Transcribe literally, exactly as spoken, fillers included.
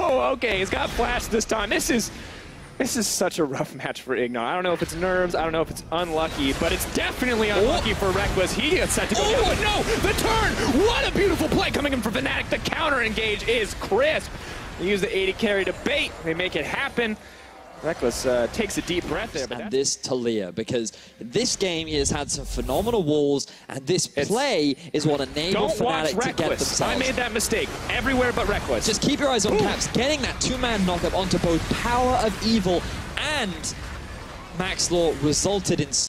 Oh, okay, he's got flashed this time. This is this is such a rough match for Ignar. I don't know if it's nerves, I don't know if it's unlucky, but it's definitely unlucky oh. for Rekkles. He gets set to go. Oh no, the turn! What a beautiful play coming in from Fnatic. The counter engage is crisp. They use the eighty carry to bait. They make it happen. Rekkles uh, takes a deep breath there. But and this Talia, because this game he has had some phenomenal walls, and this play is what enabled Fnatic to get themselves. I made that mistake. Everywhere but Rekkles. Just keep your eyes on Ooh. Caps, getting that two-man knock-up onto both Power of Evil and Max Law resulted in